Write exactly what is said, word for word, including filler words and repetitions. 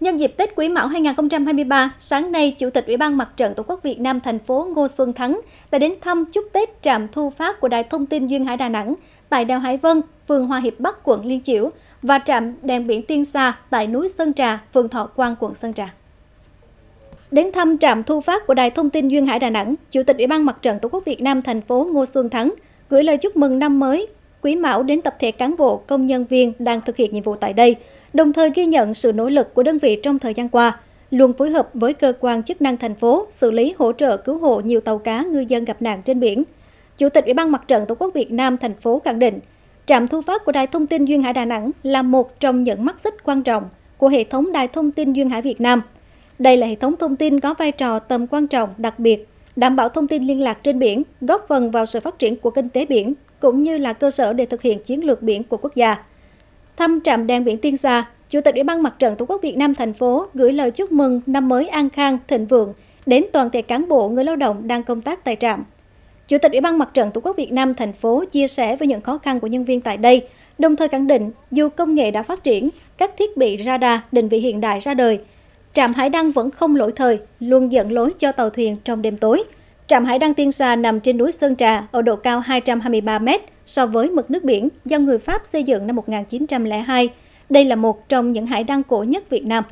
Nhân dịp Tết Quý Mão hai nghìn không trăm hai mươi ba, sáng nay, Chủ tịch Ủy ban Mặt trận Tổ quốc Việt Nam thành phố Ngô Xuân Thắng đã đến thăm chúc Tết trạm thu phát của Đài Thông tin Duyên Hải Đà Nẵng tại đèo Hải Vân, phường Hòa Hiệp Bắc, quận Liên Chiểu và trạm đèn biển Tiên Sa tại núi Sơn Trà, phường Thọ Quang, quận Sơn Trà. Đến thăm trạm thu phát của Đài Thông tin Duyên Hải Đà Nẵng, Chủ tịch Ủy ban Mặt trận Tổ quốc Việt Nam thành phố Ngô Xuân Thắng gửi lời chúc mừng năm mới Quý Mão đến tập thể cán bộ, công nhân viên đang thực hiện nhiệm vụ tại đây, đồng thời ghi nhận sự nỗ lực của đơn vị trong thời gian qua, luôn phối hợp với cơ quan chức năng thành phố xử lý, hỗ trợ cứu hộ nhiều tàu cá ngư dân gặp nạn trên biển. Chủ tịch Ủy ban Mặt trận Tổ quốc Việt Nam thành phố khẳng định, trạm thu phát của Đài Thông tin Duyên Hải Đà Nẵng là một trong những mắt xích quan trọng của hệ thống Đài Thông tin Duyên Hải Việt Nam. Đây là hệ thống thông tin có vai trò tầm quan trọng đặc biệt, đảm bảo thông tin liên lạc trên biển, góp phần vào sự phát triển của kinh tế biển, cũng như là cơ sở để thực hiện chiến lược biển của quốc gia. Thăm trạm đèn biển Tiên Sa, Chủ tịch Ủy ban Mặt trận Tổ quốc Việt Nam thành phố gửi lời chúc mừng năm mới an khang, thịnh vượng đến toàn thể cán bộ, người lao động đang công tác tại trạm. Chủ tịch Ủy ban Mặt trận Tổ quốc Việt Nam thành phố chia sẻ với những khó khăn của nhân viên tại đây, đồng thời khẳng định dù công nghệ đã phát triển, các thiết bị radar, định vị hiện đại ra đời, trạm hải đăng vẫn không lỗi thời, luôn dẫn lối cho tàu thuyền trong đêm tối. Trạm hải đăng Tiên Sa nằm trên núi Sơn Trà ở độ cao hai trăm hai mươi ba mét so với mực nước biển do người Pháp xây dựng năm một nghìn chín trăm lẻ hai. Đây là một trong những hải đăng cổ nhất Việt Nam.